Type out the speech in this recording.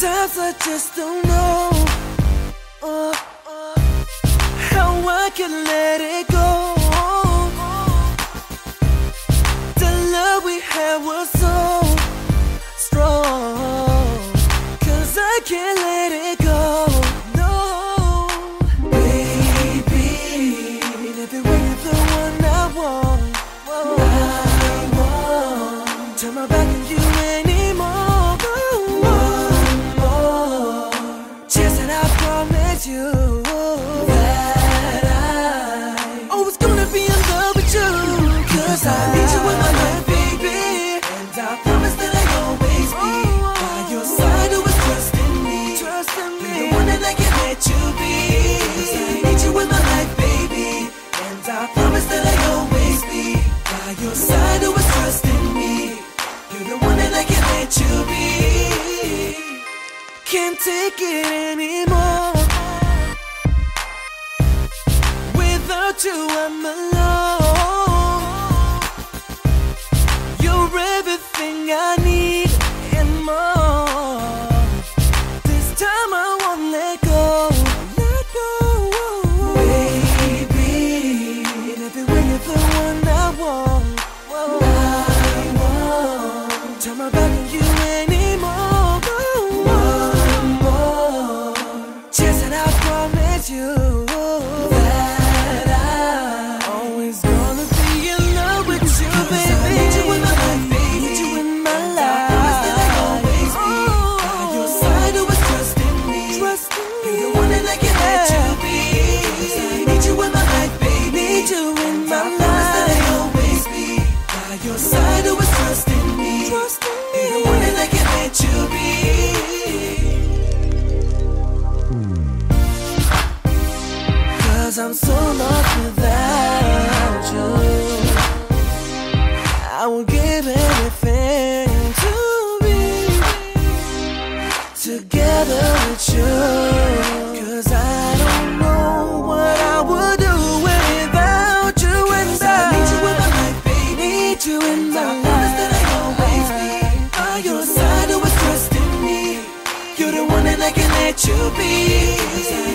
Sometimes I just don't know how I can let it go. The love we had was so strong, 'cause I can't let it go, no. Baby, living with the one I want, turn my back on you anymore. You, that I always gonna be in love with you, 'cause I need you in my life, baby, and I promise that I'll always be by your side, always trust in me, be the one that I can let you be, 'cause I need you in my life, baby, and I promise that I'll always be by your side, always trust in me, you're the one that I can let you be. Can't take it anymore. Without you, I'm alone. You're everything I need and more. This time I won't let go. Baby, in every way you're the one I want. I won't turn my back on you anymore. One more chance and I promise you. I'm so lost without you. I will give anything to be together with you, 'cause I don't know what I would do without you, and I need you in my life, baby. Need you in my life. I promise that I'll always be by your side, always trust in me. You're the one that I can let you be.